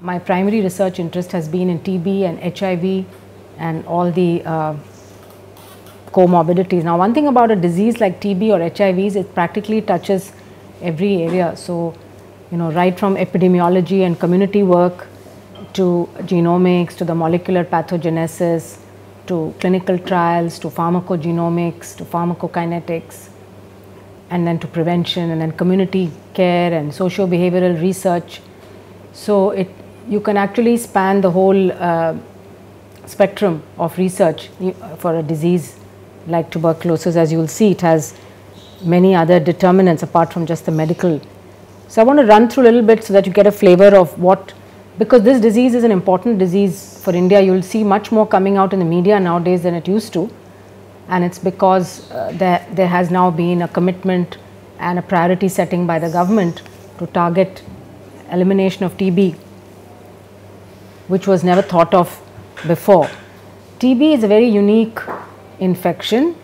My primary research interest has been in TB and HIV and all the comorbidities. Now, one thing about a disease like TB or HIV is it practically touches every area. So, you know, right from epidemiology and community work to genomics, to the molecular pathogenesis, to clinical trials, to pharmacogenomics, to pharmacokinetics, and then to prevention, and then community care and socio-behavioral research. So you can actually span the whole spectrum of research for a disease like tuberculosis. As you will see, it has many other determinants apart from just the medical. So I want to run through a little bit so that you get a flavor of what, because this disease is an important disease for India. You will see much more coming out in the media nowadays than it used to. And it's because there has now been a commitment and a priority setting by the government to target elimination of TB, which was never thought of before. TB is a very unique infection.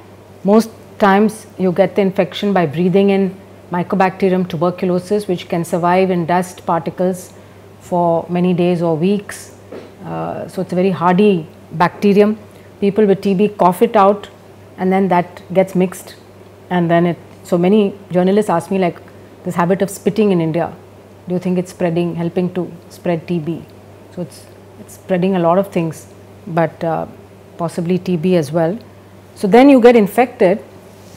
Most times you get the infection by breathing in Mycobacterium tuberculosis, which can survive in dust particles for many days or weeks. So it's a very hardy bacterium. People with TB cough it out, and then that gets mixed, and then it. So many journalists ask me, like, this habit of spitting in India, do you think it's spreading, helping to spread TB? So it's spreading a lot of things, but possibly TB as well. So then you get infected,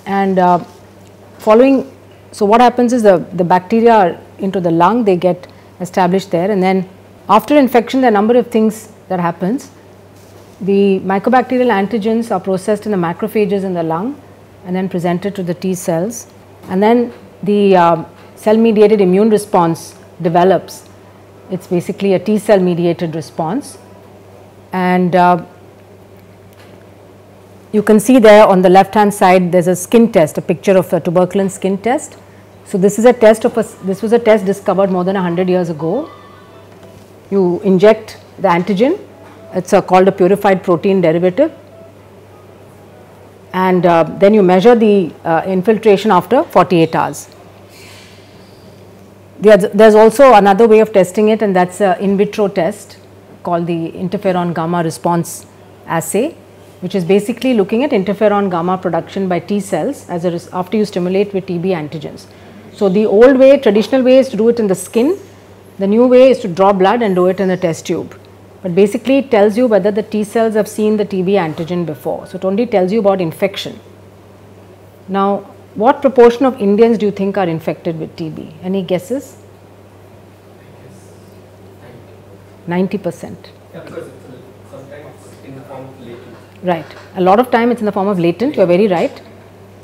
and following, so what happens is the bacteria are into the lung, they get established there, and then after infection there are a number of things that happens. The mycobacterial antigens are processed in the macrophages in the lung and then presented to the T cells, and then the cell mediated immune response develops. It's basically a T cell mediated response, and you can see there on the left hand side there's a skin test, a picture of a tuberculin skin test. So this is a test of this was a test discovered more than 100 years ago. You inject the antigen, it's called a purified protein derivative, and then you measure the infiltration after 48 hours. There's also another way of testing it, and that's an in vitro test called the interferon gamma response assay, which is basically looking at interferon gamma production by T cells as a after you stimulate with TB antigens. So the old way, traditional way, is to do it in the skin. The new way is to draw blood and do it in the test tube. But basically it tells you whether the T cells have seen the TB antigen before. So it only tells you about infection. Now, what proportion of Indians do you think are infected with TB? Any guesses? 90%. Yeah, because it's sometimes in the form of latent. Right. A lot of time it's in the form of latent. You are very right.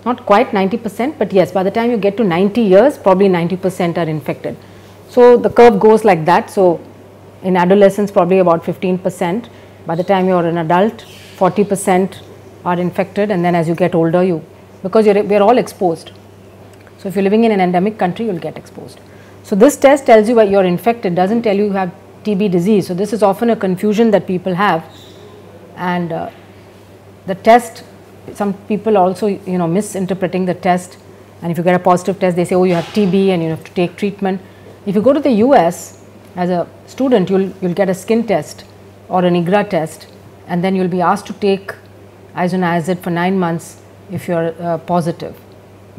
Not quite 90%, but yes, by the time you get to 90 years, probably 90% are infected. So the curve goes like that. So in adolescence, probably about 15%. By the time you are an adult, 40% are infected, and then as you get older, you, because we are all exposed. So if you're living in an endemic country, you'll get exposed. So this test tells you you're infected, doesn't tell you have TB disease. So this is often a confusion that people have, and the test, some people also, you know, misinterpreting the test, and if you get a positive test, they say, oh, you have TB and you have to take treatment. If you go to the US as a student, you'll get a skin test or an IGRA test, and then you'll be asked to take isoniazid for 9 months if you are positive,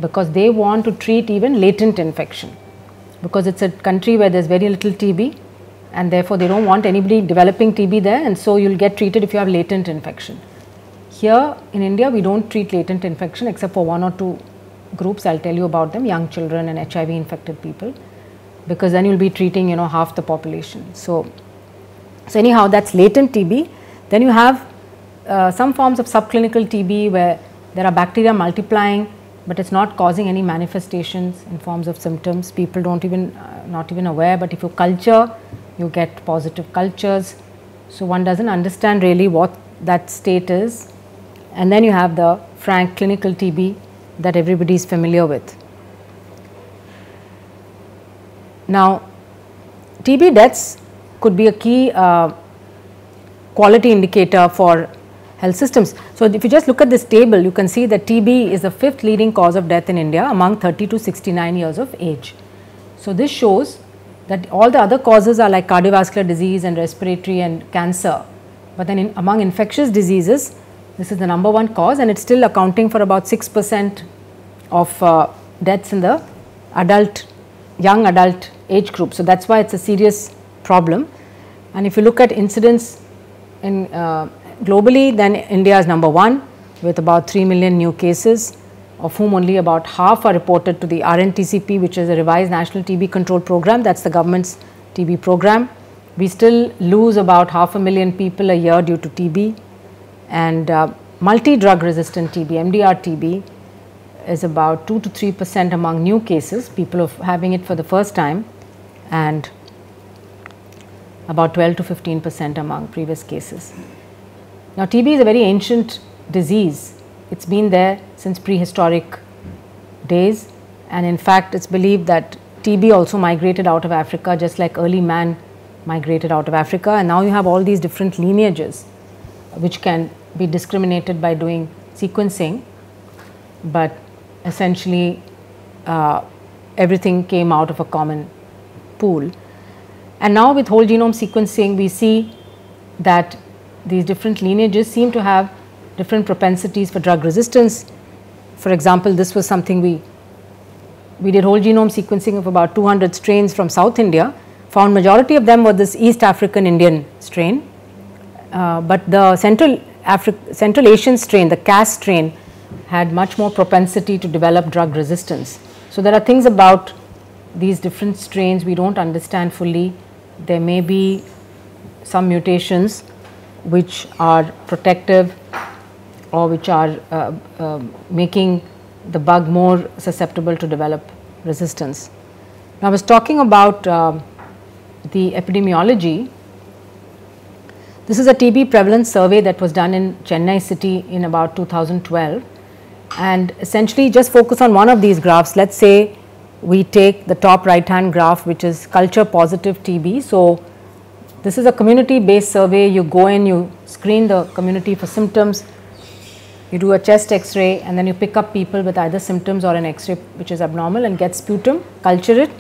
because they want to treat even latent infection, because it's a country where there's very little TB, and therefore they don't want anybody developing TB there, and so you'll get treated if you have latent infection. Here in India, we don't treat latent infection except for one or two groups. I'll tell you about them, young children and HIV infected people, because then you'll be treating, you know, half the population. So anyhow, that's latent TB. Then you have some forms of subclinical TB where there are bacteria multiplying, but it's not causing any manifestations in forms of symptoms. People don't even, not even aware, but if you culture, you get positive cultures. So one doesn't understand really what that state is. And then you have the frank clinical TB that everybody is familiar with. Now, TB deaths could be a key quality indicator for health systems. So if you just look at this table, you can see that TB is the 5th leading cause of death in India among 30 to 69 years of age. So this shows that all the other causes are like cardiovascular disease and respiratory and cancer, but then among infectious diseases, this is the number one cause, and it's still accounting for about 6% of deaths in the adult, young adult age group. So that's why it's a serious problem. And if you look at incidence in globally, then India is number one with about 3 million new cases, of whom only about half are reported to the RNTCP, which is a revised national TB control program. That's the government's TB program. We still lose about 500,000 people a year due to TB, and multi-drug resistant TB, MDR TB, is about 2 to 3% among new cases, people of having it for the first time, and about 12 to 15% among previous cases. Now, TB is a very ancient disease. It's been there since prehistoric days, and in fact it's believed that TB also migrated out of Africa, just like early man migrated out of Africa, and now you have all these different lineages which can be discriminated by doing sequencing, but essentially everything came out of a common pool. And now with whole genome sequencing, we see that these different lineages seem to have different propensities for drug resistance. For example, this was something we did whole genome sequencing of about 200 strains from South India, found majority of them were this East African Indian strain, but the Central Asian strain, the CAS strain, had much more propensity to develop drug resistance. So there are things about these different strains we do not understand fully. There may be some mutations which are protective or which are making the bug more susceptible to develop resistance. Now, I was talking about the epidemiology. This is a TB prevalence survey that was done in Chennai city in about 2012, and essentially just focus on one of these graphs. Let us say we take the top right hand graph, which is culture positive TB. So, this is a community based survey. You go in, you screen the community for symptoms, you do a chest x-ray, and then you pick up people with either symptoms or an x-ray which is abnormal and get sputum, culture it,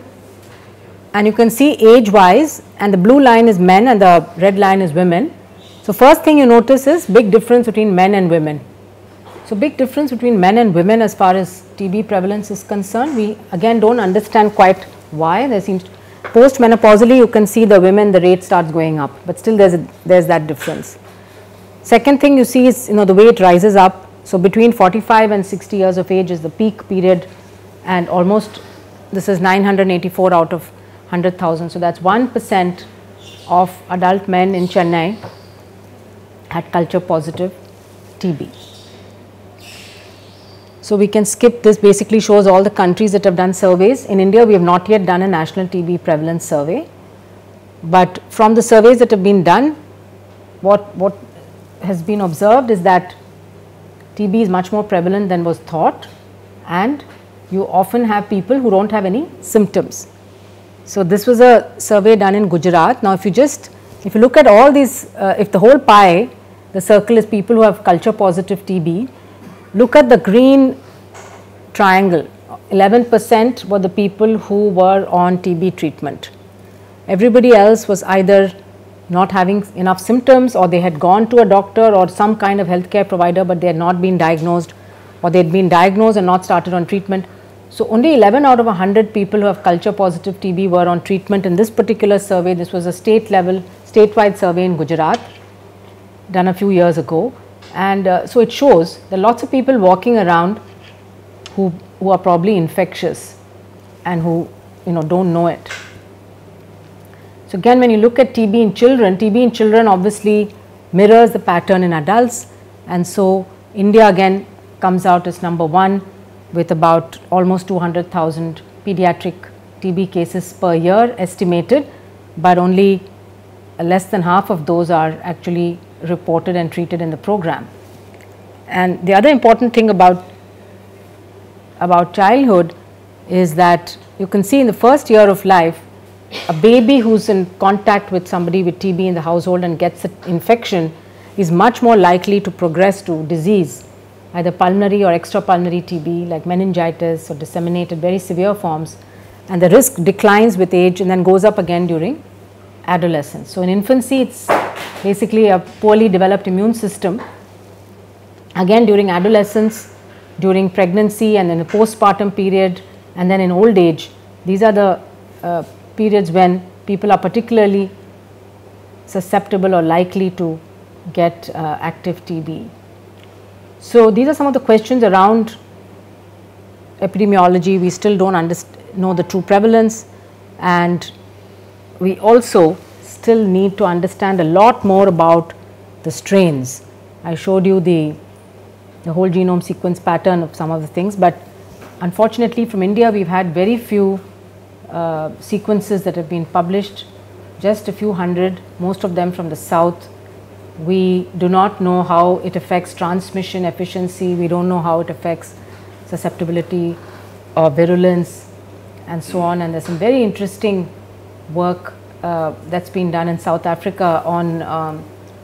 and you can see age wise, and the blue line is men and the red line is women. So, first thing you notice is big difference between men and women. So, big difference between men and women as far as TB prevalence is concerned. We again do not understand quite why. There seems postmenopausally you can see the women, the rate starts going up, but still there is that difference. Second thing you see is, you know, the way it rises up. So, between 45 and 60 years of age is the peak period, and almost this is 984 out of 100,000. So, that is 1% of adult men in Chennai had culture positive TB. So, we can skip this. Basically shows all the countries that have done surveys. In India, we have not yet done a national TB prevalence survey, but from the surveys that have been done, what has been observed is that TB is much more prevalent than was thought, and you often have people who do not have any symptoms. So, this was a survey done in Gujarat. Now, if you look at all these, if the whole pie, the circle is people who have culture positive TB, look at the green triangle, 11% were the people who were on TB treatment. Everybody else was either not having enough symptoms, or they had gone to a doctor or some kind of healthcare provider, but they had not been diagnosed, or they had been diagnosed and not started on treatment. So, only 11 out of 100 people who have culture positive TB were on treatment in this particular survey. This was a state level, statewide survey in Gujarat done a few years ago, and so it shows there are lots of people walking around who are probably infectious and who, you know, do not know it. So, again, when you look at TB in children obviously mirrors the pattern in adults, and so India again comes out as number one, with about almost 200,000 pediatric TB cases per year estimated, but only less than half of those are actually reported and treated in the program. And the other important thing about childhood is that you can see in the first year of life, a baby who is in contact with somebody with TB in the household and gets an infection is much more likely to progress to disease, either pulmonary or extrapulmonary TB like meningitis or disseminated very severe forms, and the risk declines with age and then goes up again during adolescence. So in infancy, it's basically a poorly developed immune system. Again, during adolescence, during pregnancy, and then the postpartum period, and then in old age, these are the periods when people are particularly susceptible or likely to get active TB. So these are some of the questions around epidemiology. We still don't know the true prevalence, and we also still need to understand a lot more about the strains. I showed you the whole genome sequence pattern of some of the things, but unfortunately from India we've had very few sequences that have been published, just a few hundred, most of them from the south. We do not know how it affects transmission efficiency, we don't know how it affects susceptibility or virulence and so on, and there's some very interesting work that's been done in South Africa on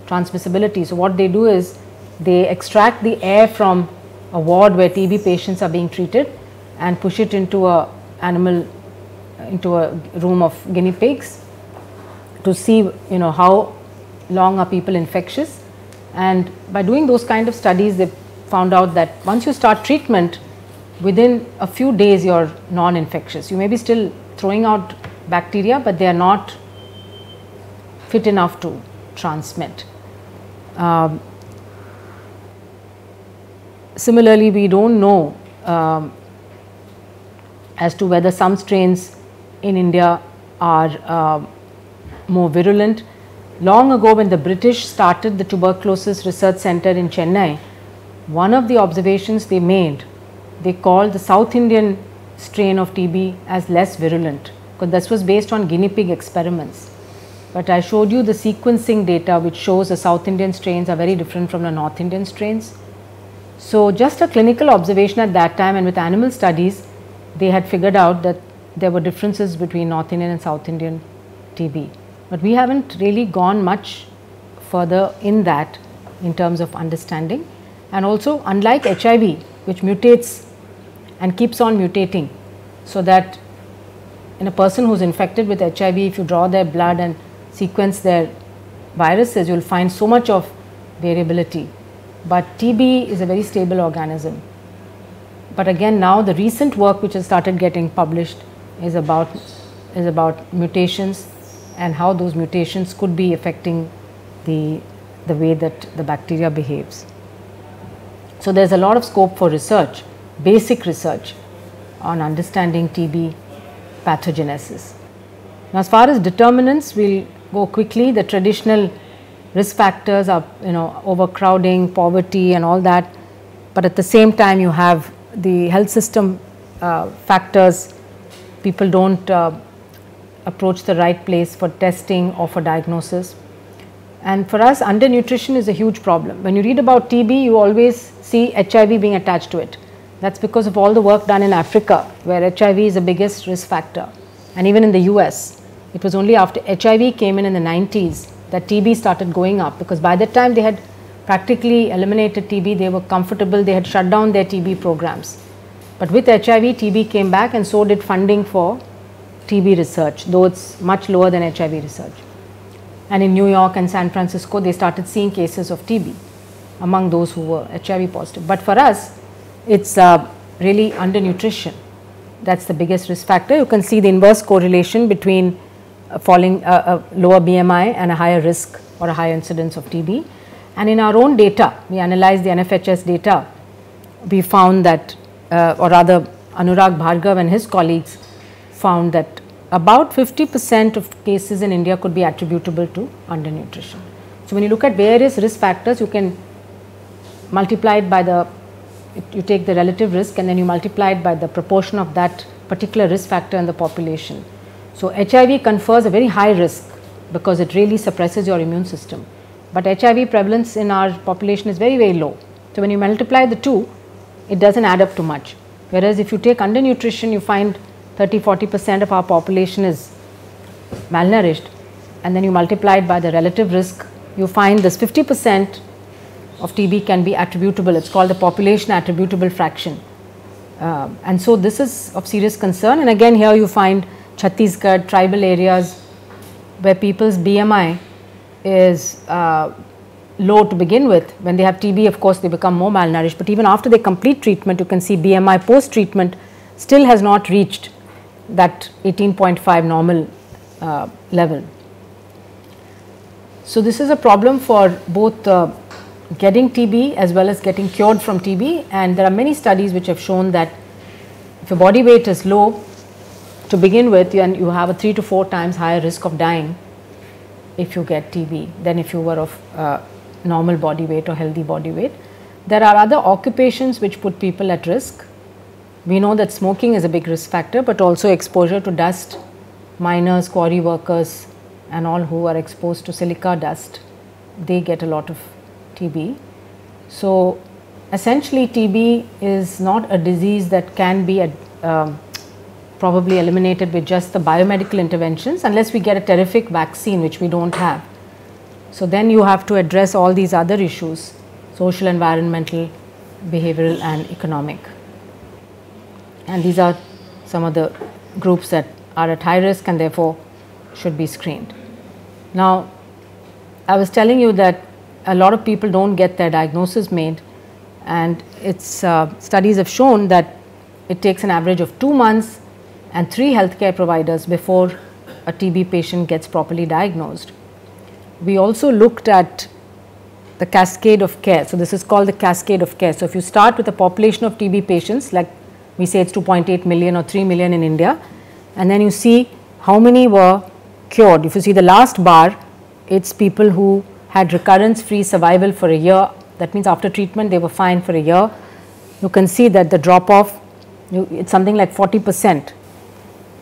transmissibility. So what they do is they extract the air from a ward where TB patients are being treated and push it into a room of guinea pigs to see, you know, how long are people infectious. And by doing those kind of studies, they found out that once you start treatment, within a few days you're non-infectious. You may be still throwing out bacteria, but they are not fit enough to transmit. Similarly, we don't know as to whether some strains in India are more virulent. Long ago, when the British started the tuberculosis research center in Chennai, one of the observations they made, they called the South Indian strain of TB as less virulent, because this was based on guinea pig experiments. But I showed you the sequencing data which shows the South Indian strains are very different from the North Indian strains. So just a clinical observation at that time, and with animal studies, they had figured out that there were differences between North Indian and South Indian TB. But we haven't really gone much further in that in terms of understanding. And also, unlike HIV, which mutates and keeps on mutating, so that in a person who's infected with HIV, if you draw their blood and sequence their viruses, you'll find so much of variability. But TB is a very stable organism. But again, now the recent work which has started getting published is about mutations and how those mutations could be affecting the way that the bacteria behaves. So there's a lot of scope for research, basic research on understanding TB pathogenesis. Now, as far as determinants, we'll go quickly. The traditional risk factors are, you know, overcrowding, poverty and all that, but at the same time you have the health system factors. People don't approach the right place for testing or for diagnosis. And for us, undernutrition is a huge problem. When you read about TB, you always see HIV being attached to it. That's because of all the work done in Africa, where HIV is the biggest risk factor. And even in the US, it was only after HIV came in the 90s that TB started going up, because by the time they had practically eliminated TB, they were comfortable, they had shut down their TB programs. But with HIV, TB came back, and so did funding for TB research, though it's much lower than HIV research. And in New York and San Francisco, they started seeing cases of TB among those who were HIV positive. But for us, it's really undernutrition. That's the biggest risk factor. You can see the inverse correlation between a lower BMI and a higher risk or a higher incidence of TB. And in our own data, we analyzed the NFHS data. We found that, or rather Anurag Bhargav and his colleagues found that about 50% of cases in India could be attributable to undernutrition. So when you look at various risk factors, you can multiply it by you take the relative risk and then you multiply it by the proportion of that particular risk factor in the population. So HIV confers a very high risk because it really suppresses your immune system. But HIV prevalence in our population is very, very low. So when you multiply the two, it doesn't add up to much. Whereas if you take undernutrition, you find 30-40% of our population is malnourished, and then you multiply it by the relative risk, you find this 50% of TB can be attributable. It's called the population attributable fraction. And so this is of serious concern. And again, here you find Chhattisgarh, tribal areas where people's BMI is low to begin with. When they have TB, of course, they become more malnourished, but even after they complete treatment, you can see BMI post treatment still has not reached that 18.5 normal level. So this is a problem for both getting TB as well as getting cured from TB, and there are many studies which have shown that if your body weight is low to begin with, and you have a 3 to 4 times higher risk of dying if you get TB than if you were of normal body weight or healthy body weight. There are other occupations which put people at risk. We know that smoking is a big risk factor, but also exposure to dust, miners, quarry workers and all who are exposed to silica dust, they get a lot of TB. So essentially TB is not a disease that can be probably eliminated with just the biomedical interventions, unless we get a terrific vaccine, which we don't have. So then you have to address all these other issues: social, environmental, behavioral and economic. And these are some of the groups that are at high risk and therefore should be screened. Now, I was telling you that a lot of people don't get their diagnosis made, and it's studies have shown that it takes an average of 2 months and 3 healthcare providers before a TB patient gets properly diagnosed. We also looked at the cascade of care. So this is called the cascade of care. So if you start with a population of TB patients, like we say it's 2.8 million or 3 million in India, and then you see how many were cured. If you see the last bar, it's people who had recurrence-free survival for a year. That means after treatment they were fine for a year. You can see that the drop-off, it's something like 40%.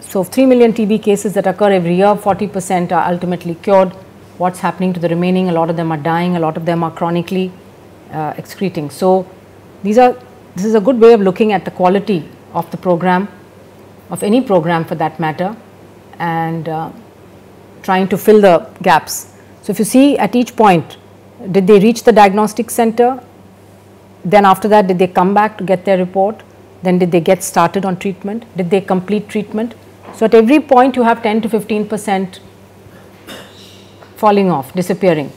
So, of 3 million TB cases that occur every year, 40% are ultimately cured. What's happening to the remaining? A lot of them are dying, a lot of them are chronically excreting. So, this is a good way of looking at the quality of the program, of any program for that matter, and trying to fill the gaps. So, if you see at each point, did they reach the diagnostic center? Then after that, did they come back to get their report? Then did they get started on treatment? Did they complete treatment? So at every point you have 10 to 15% falling off, disappearing.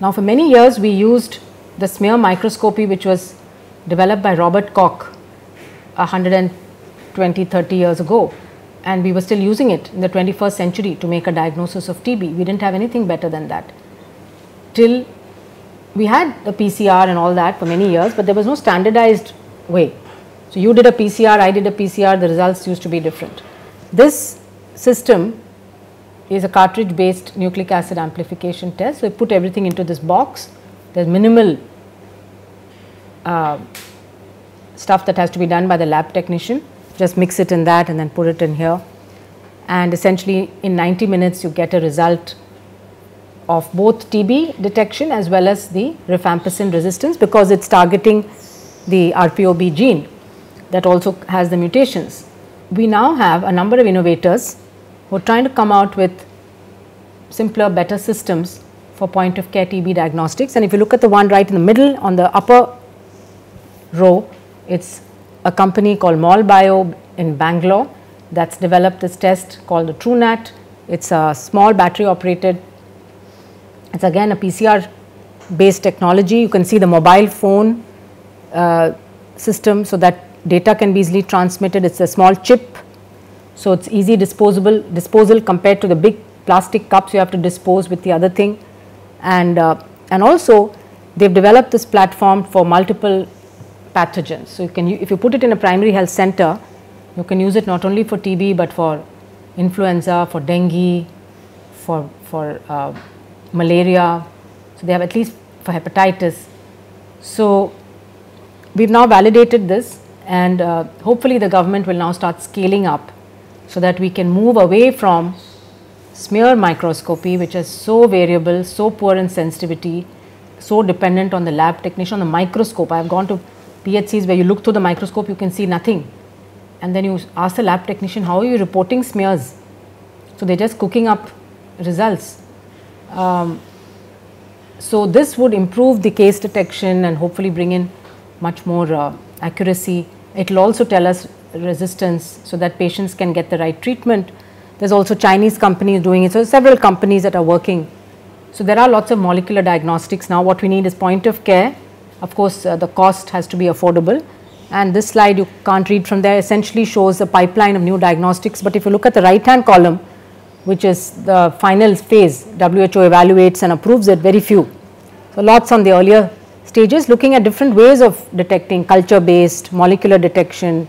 Now for many years we used the smear microscopy, which was developed by Robert Koch 120-30 years ago, and we were still using it in the 21st century to make a diagnosis of TB. We didn't have anything better than that. Till we had the PCR and all that for many years, but there was no standardized way. So you did a PCR, I did a PCR, the results used to be different. This system is a cartridge based nucleic acid amplification test. So you put everything into this box. There is minimal stuff that has to be done by the lab technician. Just mix it in that and then put it in here, and essentially in 90 minutes you get a result of both TB detection as well as the rifampicin resistance, because it's targeting the rpoB gene that also has the mutations. We now have a number of innovators who are trying to come out with simpler, better systems for point of care TB diagnostics. And if you look at the one right in the middle on the upper row, it's a company called Molbio in Bangalore that's developed this test called the TrueNat. It's a small battery operated. It's again a PCR based technology. You can see the mobile phone system, so that data can be easily transmitted. It's a small chip, so it's easy disposal compared to the big plastic cups you have to dispose with the other thing. And also they've developed this platform for multiple pathogens. So you can, if you put it in a primary health center, you can use it not only for TB but for influenza, for dengue, for malaria. So they have, at least for hepatitis. So we've now validated this, and hopefully the government will now start scaling up so that we can move away from smear microscopy, which is so variable, so poor in sensitivity, so dependent on the lab technician, on the microscope. I have gone to PHCs where you look through the microscope, you can see nothing, and then you ask the lab technician, how are you reporting smears? So they're just cooking up results. So this would improve the case detection and hopefully bring in much more accuracy. It will also tell us resistance so that patients can get the right treatment. There's also Chinese companies doing it, so several companies that are working. So there are lots of molecular diagnostics now. What we need is point of care. Of course, the cost has to be affordable, and this slide you can't read from there, essentially shows the pipeline of new diagnostics. But if you look at the right hand column, which is the final phase, WHO evaluates and approves it, very few. So lots on the earlier stages, looking at different ways of detecting, culture based, molecular detection,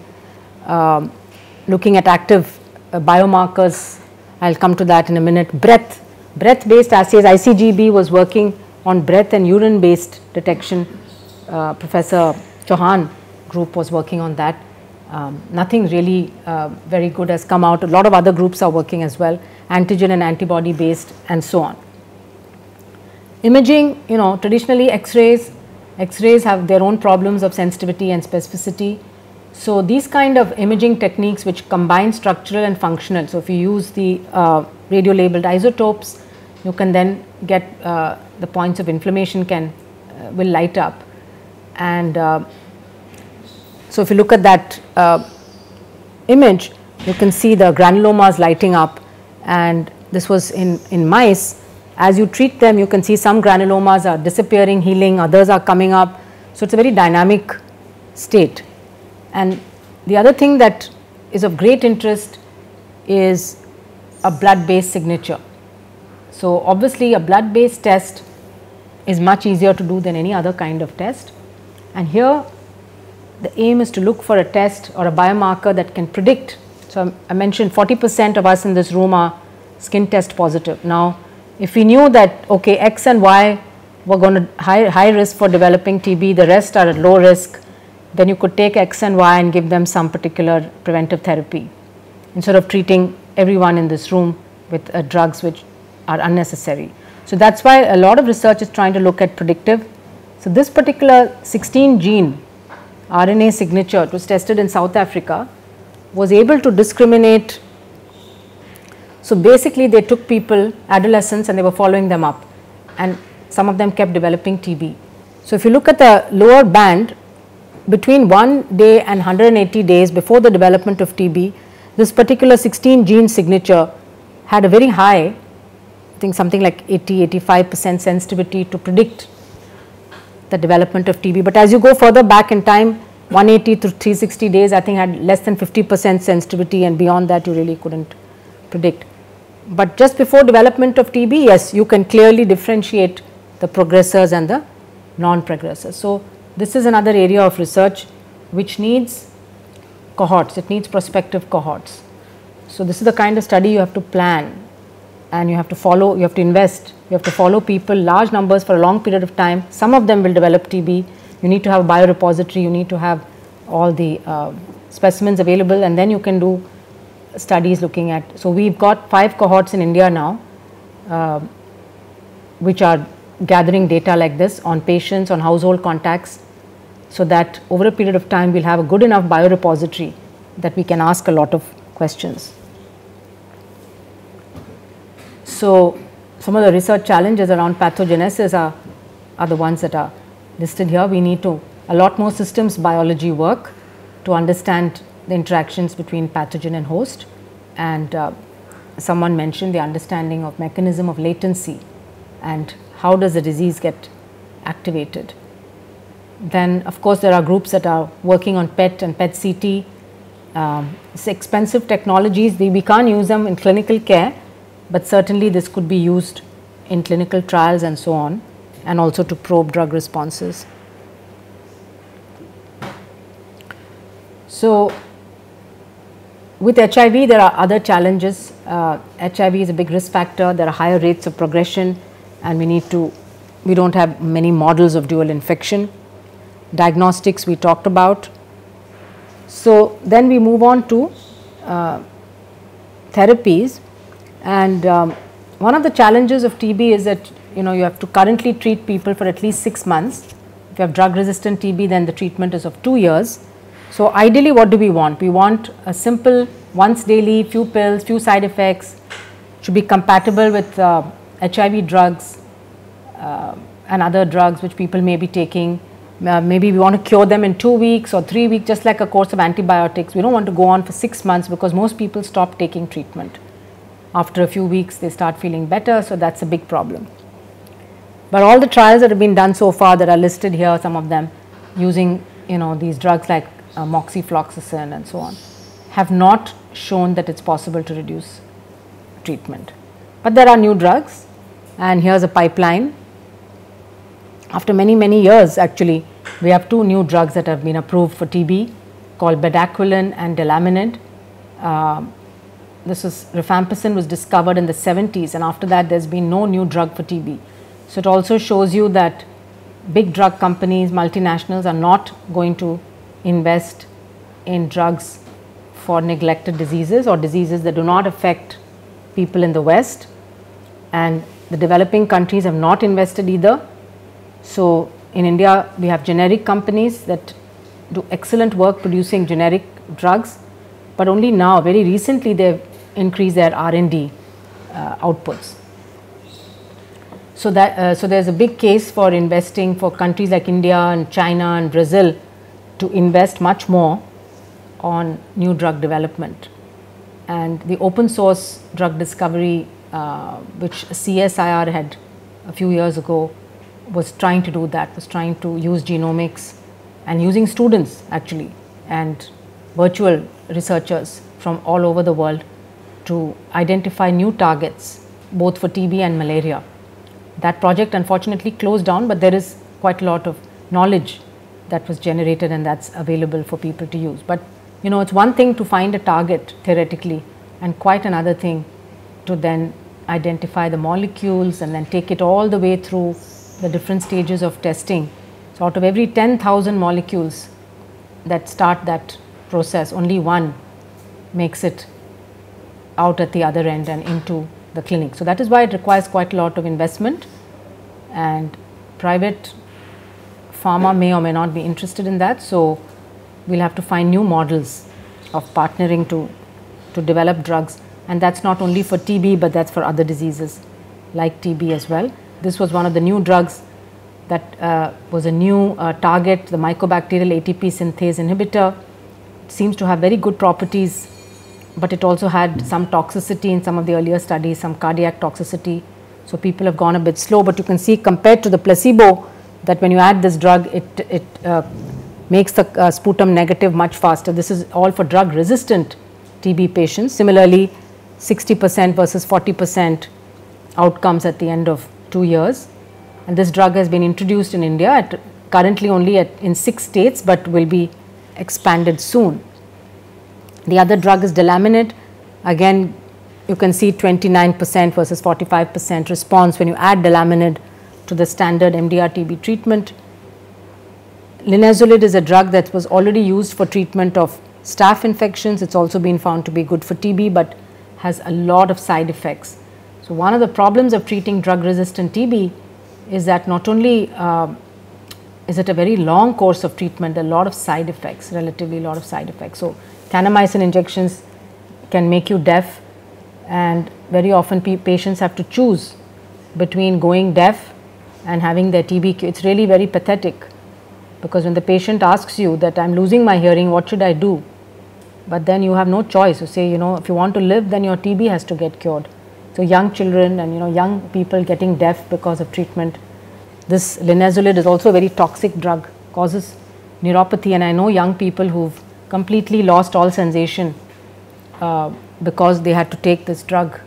looking at active biomarkers. I'll come to that in a minute. Breath based assays, ICGB was working on breath and urine based detection. Professor Chauhan group was working on that. Nothing really very good has come out. A lot of other groups are working as well, antigen and antibody based and so on. Imaging, you know, traditionally X-rays have their own problems of sensitivity and specificity. So these kind of imaging techniques which combine structural and functional. So if you use the radio-labeled isotopes, you can then get the points of inflammation will light up. And so if you look at that image, you can see the granulomas lighting up, and this was in mice. As you treat them, you can see some granulomas are disappearing, healing, others are coming up. So it's a very dynamic state. And the other thing that is of great interest is a blood-based signature. So obviously a blood-based test is much easier to do than any other kind of test. And here the aim is to look for a test or a biomarker that can predict. So I mentioned 40% of us in this room are skin test positive. Now if we knew that, okay, X and Y were going to high risk for developing TB, the rest are at low risk, then you could take X and Y and give them some particular preventive therapy instead of treating everyone in this room with drugs which are unnecessary. So that's why a lot of research is trying to look at predictive. So this particular 16 gene RNA signature, it was tested in South Africa, was able to discriminate. So basically they took people, adolescents, and they were following them up, and some of them kept developing TB. So if you look at the lower band, between 1 day and 180 days before the development of TB, this particular 16 gene signature had a very high, I think something like 80-85% sensitivity to predict the development of TB. But as you go further back in time, 180 to 360 days, I think had less than 50% sensitivity, and beyond that you really couldn't predict. But just before development of TB, yes, you can clearly differentiate the progressors and the non-progressors. So this is another area of research which needs cohorts, it needs prospective cohorts. So this is the kind of study you have to plan, and you have to follow, you have to invest, you have to follow people, large numbers for a long period of time. Some of them will develop TB, you need to have a biorepository, you need to have all the specimens available, and then you can do studies looking at. So we've got 5 cohorts in India now which are gathering data like this on patients, on household contacts, so that over a period of time we will have a good enough biorepository that we can ask a lot of questions. So some of the research challenges around pathogenesis are the ones that are listed here. We need to a lot more systems biology work to understand the interactions between pathogen and host, and someone mentioned the understanding of mechanism of latency and how does the disease get activated. Then of course there are groups that are working on PET and PET CT. It's expensive technologies, we can't use them in clinical care, but certainly this could be used in clinical trials and so on, and also to probe drug responses. So with HIV there are other challenges. HIV is a big risk factor, there are higher rates of progression, and we don't have many models of dual infection. Diagnostics we talked about. So then we move on to therapies, and one of the challenges of TB is that, you know, you have to currently treat people for at least 6 months. If you have drug resistant TB, then the treatment is of 2 years. So ideally what do we want? We want a simple, once daily, few pills, few side effects, should be compatible with HIV drugs and other drugs which people may be taking, maybe we want to cure them in 2 weeks or 3 weeks, just like a course of antibiotics. We don't want to go on for 6 months because most people stop taking treatment. After a few weeks, they start feeling better, so that's a big problem. But all the trials that have been done so far that are listed here, some of them using, you know, these drugs like moxifloxacin and so on, have not shown that it's possible to reduce treatment. But there are new drugs, and here's a pipeline. After many, many years, actually, we have 2 new drugs that have been approved for TB called bedaquiline and delamanid. This is rifampicin was discovered in the 70s, and after that, there's been no new drug for TB. So it also shows you that big drug companies, multinationals are not going to invest in drugs for neglected diseases or diseases that do not affect people in the West, and the developing countries have not invested either. So in India, we have generic companies that do excellent work producing generic drugs, but only now, very recently, they have increased their R&D outputs. So that so there is a big case for investing for countries like India and China and Brazil to invest much more on new drug development. And the open source drug discovery, which CSIR had a few years ago, was trying to do that, was trying to use genomics and using students actually and virtual researchers from all over the world to identify new targets both for TB and malaria. That project unfortunately closed down, but there is quite a lot of knowledge that was generated and that's available for people to use. But you know, it's one thing to find a target theoretically and quite another thing to then identify the molecules and then take it all the way through the different stages of testing. So out of every 10,000 molecules that start that process, only one makes it out at the other end and into the clinic. So that is why it requires quite a lot of investment, and private pharma may or may not be interested in that. So we'll have to find new models of partnering to develop drugs, and that's not only for TB, but that's for other diseases like TB as well. This was one of the new drugs that was a new target, the mycobacterial ATP synthase inhibitor. It seems to have very good properties, but it also had some toxicity in some of the earlier studies, some cardiac toxicity. So people have gone a bit slow, but you can see compared to the placebo that when you add this drug, it makes the sputum negative much faster. This is all for drug resistant TB patients. Similarly, 60% versus 40% outcomes at the end of 2 years, and this drug has been introduced in India at currently only in 6 states, but will be expanded soon. The other drug is delamanid. Again, you can see 29% versus 45% response when you add delamanid to the standard MDR TB treatment. Linezolid is a drug that was already used for treatment of staph infections. It's also been found to be good for TB, but has a lot of side effects. So one of the problems of treating drug resistant TB is that not only is it a very long course of treatment, a lot of side effects, relatively a lot of side effects. So kanamycin injections can make you deaf, and very often patients have to choose between going deaf and having their TB cured. It's really very pathetic, because when the patient asks you that I'm losing my hearing, what should I do? But then you have no choice. You say, you know, if you want to live, then your TB has to get cured. So young children and, you know, young people getting deaf because of treatment. This linezolid is also a very toxic drug, causes neuropathy, and I know young people who've completely lost all sensation because they had to take this drug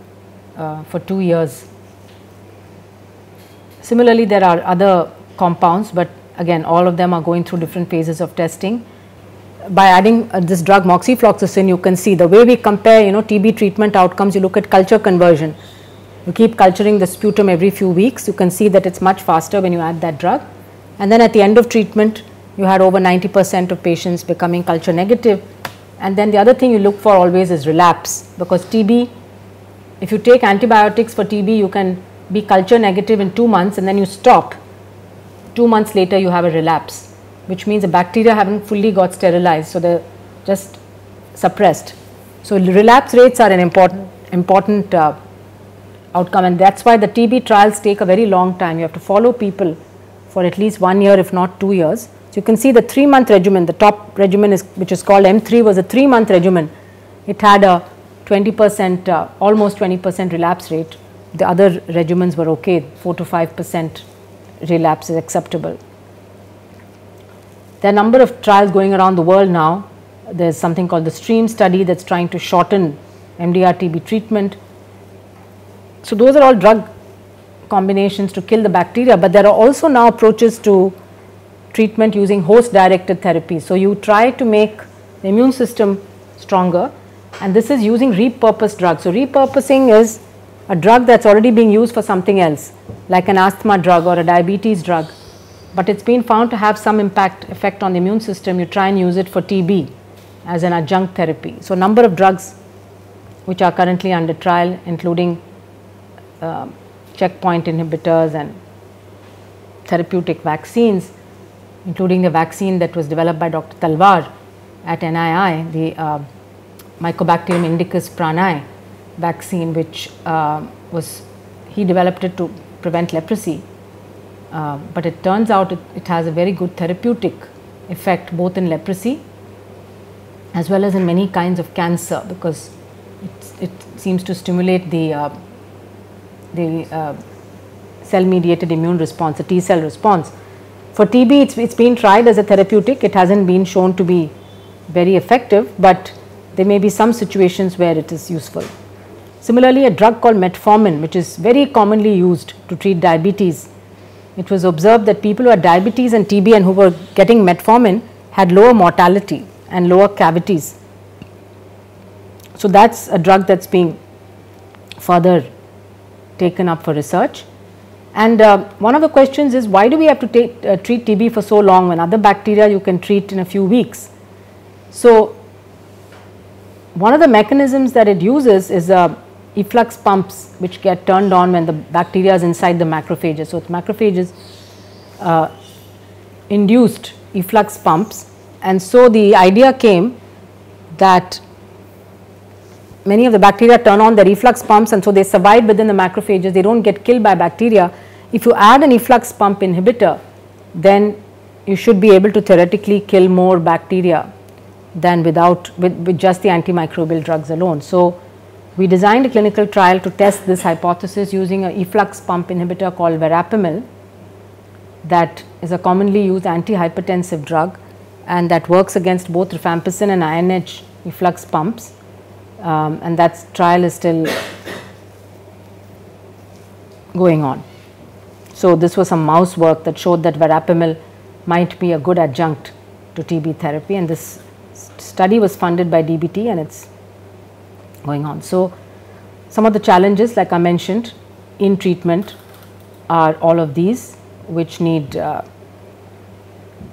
for 2 years. Similarly, there are other compounds, but again, all of them are going through different phases of testing. By adding this drug moxifloxacin, you can see the way we compare, you know, TB treatment outcomes. You look at culture conversion. You keep culturing the sputum every few weeks. You can see that it's much faster when you add that drug. And then at the end of treatment, you had over 90% of patients becoming culture negative. And then the other thing you look for always is relapse, because TB, if you take antibiotics for TB, you can be culture negative in 2 months and then you stop. 2 months later you have a relapse, which means the bacteria haven't fully got sterilized, so they're just suppressed. So relapse rates are an important outcome, and that's why the TB trials take a very long time. You have to follow people for at least 1 year, if not 2 years. So you can see the 3-month regimen, the top regimen is, which is called M3, was a 3-month regimen. It had a 20%, almost 20% relapse rate. The other regimens were okay, 4 to 5% relapse is acceptable. There are a number of trials going around the world now. There is something called the STREAM study that is trying to shorten MDR TB treatment. So those are all drug combinations to kill the bacteria, but there are also now approaches to treatment using host directed therapy. So you try to make the immune system stronger, and this is using repurposed drugs. So repurposing is a drug that is already being used for something else, like an asthma drug or a diabetes drug, but it has been found to have some effect on the immune system. You try and use it for TB as an adjunct therapy. So number of drugs which are currently under trial, including checkpoint inhibitors and therapeutic vaccines, including the vaccine that was developed by Dr. Talwar at NII, the Mycobacterium indicus pranae vaccine, which he developed it to prevent leprosy. But it turns out it has a very good therapeutic effect both in leprosy as well as in many kinds of cancer, because it seems to stimulate the cell mediated immune response, the T cell response. For TB, it's been tried as a therapeutic. It hasn't been shown to be very effective, but there may be some situations where it is useful. Similarly, a drug called metformin, which is very commonly used to treat diabetes, it was observed that people who had diabetes and TB and who were getting metformin had lower mortality and lower cavities. So that's a drug that's being further taken up for research. And one of the questions is, why do we have to treat TB for so long when other bacteria you can treat in a few weeks? So one of the mechanisms that it uses is efflux pumps, which get turned on when the bacteria is inside the macrophages. So the macrophages induced efflux pumps, and so the idea came that many of the bacteria turn on their efflux pumps, and so they survive within the macrophages. They do not get killed by bacteria. If you add an efflux pump inhibitor, then you should be able to theoretically kill more bacteria than with just the antimicrobial drugs alone. So we designed a clinical trial to test this hypothesis using an efflux pump inhibitor called verapamil, that is a commonly used antihypertensive drug, and that works against both rifampicin and INH efflux pumps. And that trial is still going on. So this was some mouse work that showed that verapamil might be a good adjunct to TB therapy, and this study was funded by DBT and it's going on. So some of the challenges, like I mentioned, in treatment are all of these, which need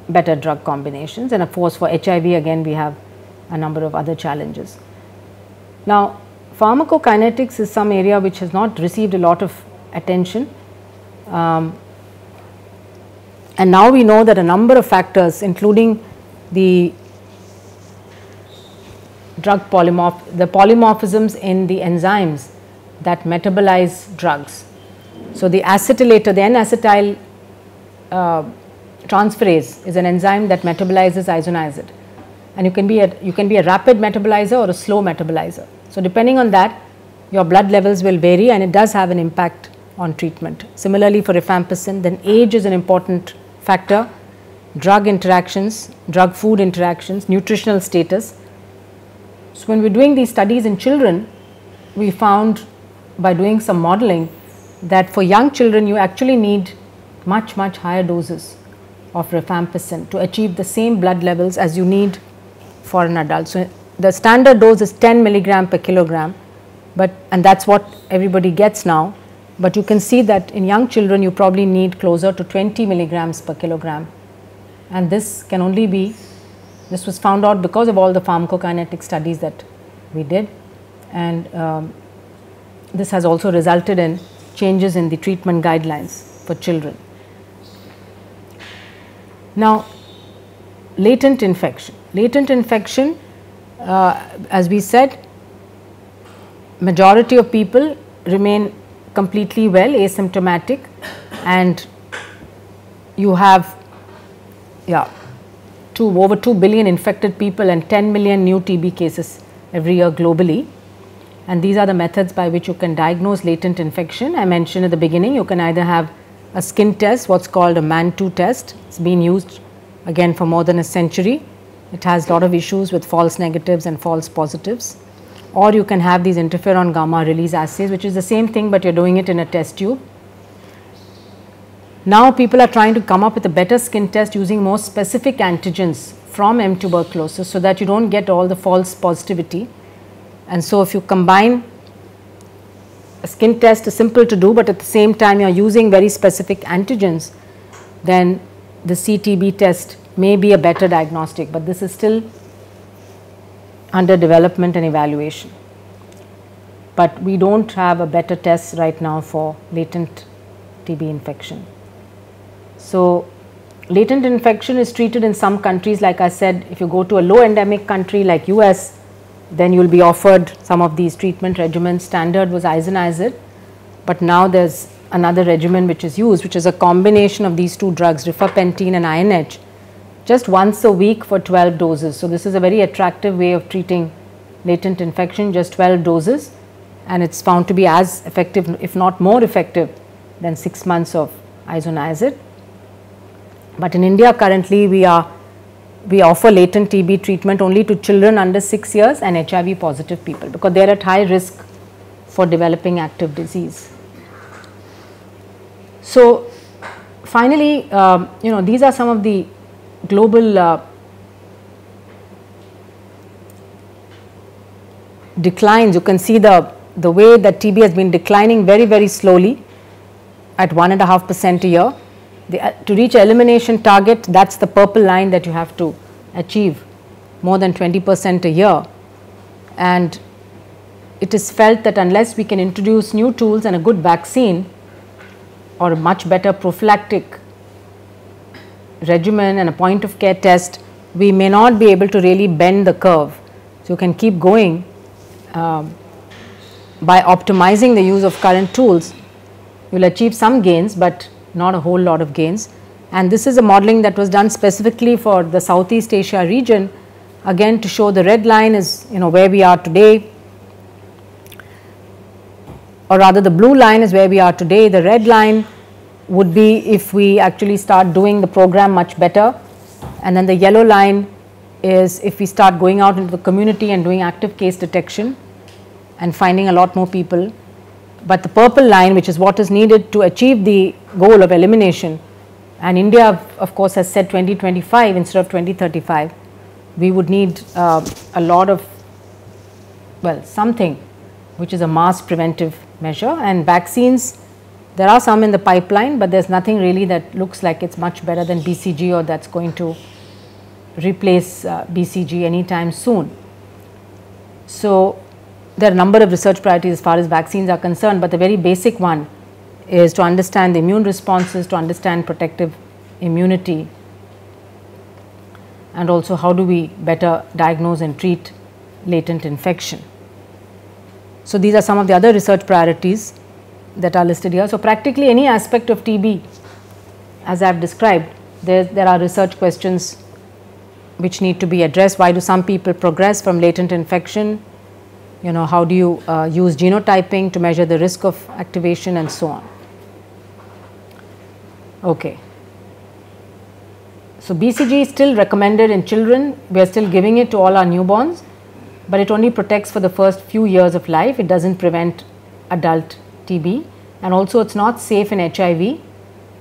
better drug combinations, and of course for HIV again we have a number of other challenges. Now, pharmacokinetics is some area which has not received a lot of attention, and now we know that a number of factors, including the drug polymorphisms in the enzymes that metabolize drugs. So the acetylator, the N-acetyl transferase is an enzyme that metabolizes isoniazid. And you can be a rapid metabolizer or a slow metabolizer. So depending on that, your blood levels will vary, and it does have an impact on treatment. Similarly for rifampicin, then age is an important factor, drug interactions, drug food interactions, nutritional status. So when we are doing these studies in children, we found by doing some modeling that for young children you actually need much higher doses of rifampicin to achieve the same blood levels as you need for an adult. So the standard dose is 10 mg/kg, and that's what everybody gets now, but you can see that in young children you probably need closer to 20 mg/kg, and this can only be, this was found out because of all the pharmacokinetic studies that we did, and this has also resulted in changes in the treatment guidelines for children. Now, latent infection. Latent infection, as we said, majority of people remain completely well, asymptomatic, and you have, over 2 billion infected people and 10 million new TB cases every year globally. And these are the methods by which you can diagnose latent infection. I mentioned at the beginning, you can either have a skin test, what's called a MAN2 test. It's been used again for more than a century. It has a lot of issues with false negatives and false positives. Or you can have these interferon gamma release assays, which is the same thing, but you're doing it in a test tube. Now people are trying to come up with a better skin test using more specific antigens from M. tuberculosis so that you don't get all the false positivity. And so if you combine a skin test, is simple to do, but at the same time you are using very specific antigens, then the CTB test may be a better diagnostic, but this is still under development and evaluation. But we don't have a better test right now for latent TB infection. So latent infection is treated in some countries, like I said, if you go to a low endemic country like US, then you will be offered some of these treatment regimens. Standard was isoniazid, but now there is another regimen which is used, which is a combination of these two drugs, rifampicin and INH, just once a week for 12 doses. So this is a very attractive way of treating latent infection, just 12 doses, and it is found to be as effective, if not more effective, than 6 months of isoniazid. But in India currently we offer latent TB treatment only to children under 6 years and HIV positive people, because they are at high risk for developing active disease. So finally, these are some of the global declines. You can see the way that TB has been declining very, very slowly at 1.5% a year. To reach elimination target, that's the purple line that you have to achieve, more than 20% a year. And it is felt that unless we can introduce new tools and a good vaccine or a much better prophylactic regimen and a point of care test, we may not be able to really bend the curve. So you can keep going by optimizing the use of current tools. You will achieve some gains, but not a whole lot of gains. And this is a modeling that was done specifically for the Southeast Asia region, again to show the red line is where we are today, or rather the blue line is where we are today. The red line would be if we actually start doing the program much better, and then the yellow line is if we start going out into the community and doing active case detection and finding a lot more people. But the purple line, which is what is needed to achieve the goal of elimination, and India of course has said 2025 instead of 2035, we would need a lot of, well, something which is a mass preventive measure. And vaccines, there are some in the pipeline, but there is nothing really that looks like it is much better than BCG or that is going to replace BCG anytime soon. So there are a number of research priorities as far as vaccines are concerned, but the very basic one is to understand the immune responses, to understand protective immunity, and also how do we better diagnose and treat latent infection. So these are some of the other research priorities that are listed here. So practically any aspect of TB, as I have described, there are research questions which need to be addressed. Why do some people progress from latent infection? How do you use genotyping to measure the risk of activation and so on. Okay. So BCG is still recommended in children. We are still giving it to all our newborns, but it only protects for the first few years of life. It doesn't prevent adult TB, and also it's not safe in HIV.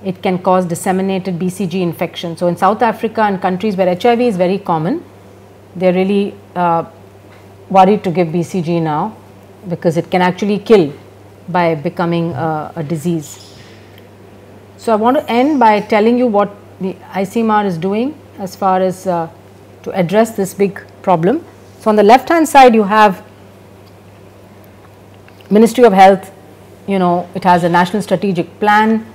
It can cause disseminated BCG infection. So in South Africa and countries where HIV is very common, they're really worried to give BCG now, because it can actually kill by becoming a disease. So I want to end by telling you what the ICMR is doing as far as to address this big problem. So on the left hand side you have Ministry of Health, it has a national strategic plan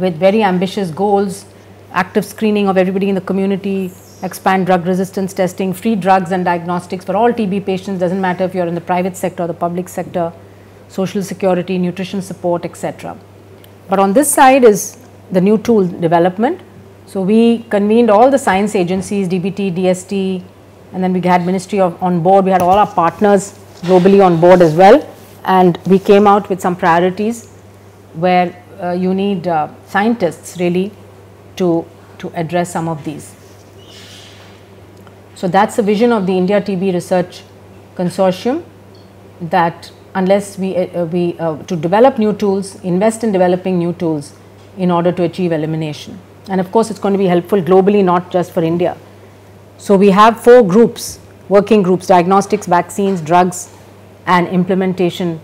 with very ambitious goals: active screening of everybody in the community, expand drug resistance testing, free drugs and diagnostics for all TB patients, doesn't matter if you are in the private sector or the public sector, social security, nutrition support, etc. But on this side is the new tool development. So we convened all the science agencies, DBT, DST, and then we had ministry on board. We had all our partners globally on board as well, and we came out with some priorities where you need scientists really to address some of these. So that's the vision of the India TB Research Consortium, that unless to develop new tools, invest in developing new tools in order to achieve elimination. And of course, it's going to be helpful globally, not just for India. So we have four groups, working groups: diagnostics, vaccines, drugs, and implementation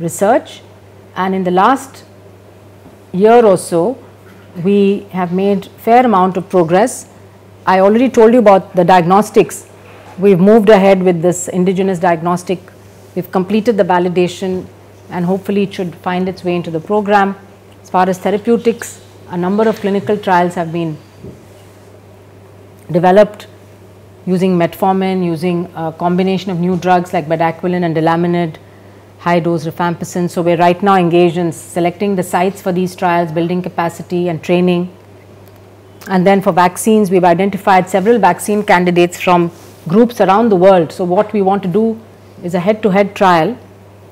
research. And in the last year or so, we have made fair amount of progress. I already told you about the diagnostics. We've moved ahead with this indigenous diagnostic. We've completed the validation, and hopefully it should find its way into the program. As far as therapeutics, a number of clinical trials have been developed using metformin, using a combination of new drugs like bedaquiline and delamanid, high dose rifampicin. So we're right now engaged in selecting the sites for these trials, building capacity and training. And then for vaccines, we've identified several vaccine candidates from groups around the world. So what we want to do is a head-to-head trial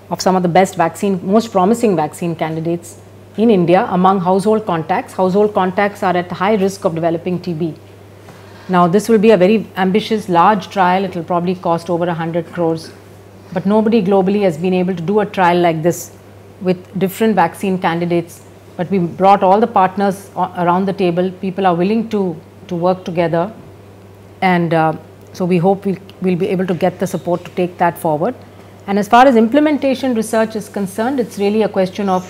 of some of the best vaccine, most promising vaccine candidates in India among household contacts. Household contacts are at high risk of developing TB. Now this will be a very ambitious, large trial. It will probably cost over 100 crores. But nobody globally has been able to do a trial like this with different vaccine candidates. But we brought all the partners around the table. People are willing to work together, and so we hope we'll be able to get the support to take that forward. And as far as implementation research is concerned, it's really a question of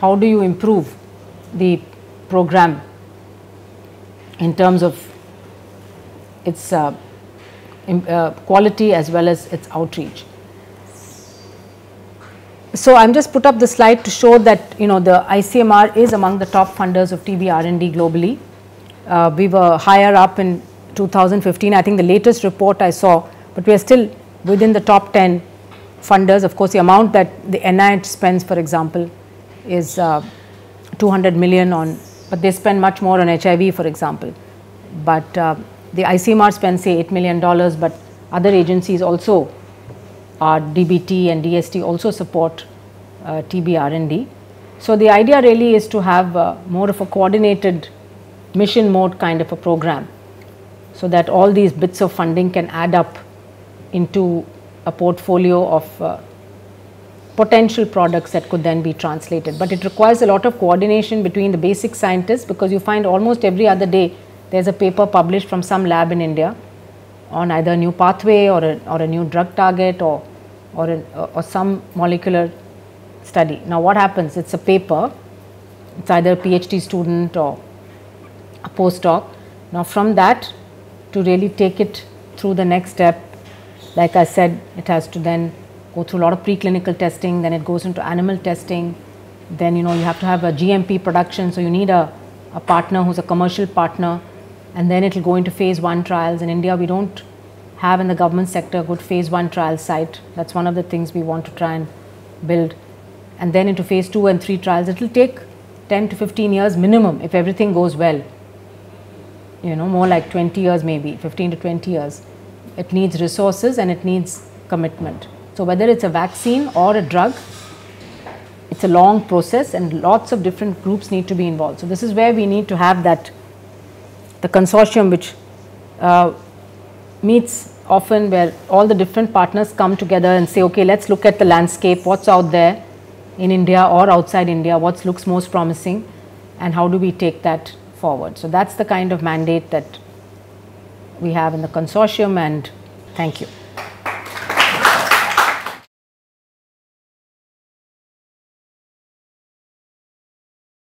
how do you improve the program in terms of its quality as well as its outreach. So I'm just put up the slide to show that, you know, the ICMR is among the top funders of TB R&D globally. We were higher up in 2015, I think the latest report I saw, but we are still within the top 10 funders. Of course, the amount that the NIH spends, for example, is 200 million on, but they spend much more on HIV, for example. But the ICMR spends say $8 million, but other agencies also, our DBT and DST also support TB R&D. So the idea really is to have more of a coordinated mission mode kind of a program, so that all these bits of funding can add up into a portfolio of potential products that could then be translated. But it requires a lot of coordination between the basic scientists, because you find almost every other day there's a paper published from some lab in India on either a new pathway or a new drug target or some molecular study. Now what happens? It's a paper, it's either a PhD student or a postdoc. Now from that, to really take it through the next step, like I said, it has to then go through a lot of preclinical testing, then it goes into animal testing, then, you know, you have to have a GMP production, so you need a partner who's a commercial partner, and then it will go into phase 1 trials. In India, we don't have in the government sector a good phase 1 trial site. That's one of the things we want to try and build. And then into phase 2 and 3 trials. It will take 10 to 15 years minimum if everything goes well. You know, more like 20 years maybe, 15 to 20 years. It needs resources and it needs commitment. So whether it's a vaccine or a drug, it's a long process and lots of different groups need to be involved. So this is where we need to have that, the consortium which meets often, where all the different partners come together and say, okay, let's look at the landscape, what's out there in India or outside India, what looks most promising, and how do we take that forward. So that's the kind of mandate that we have in the consortium, and thank you.